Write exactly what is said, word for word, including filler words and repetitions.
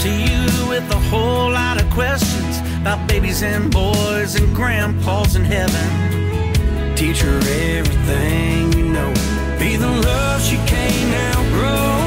to you with a whole lot of questions about babies and boys and grandpas in heaven. Teach her everything you know. Be the love she can't outgrow.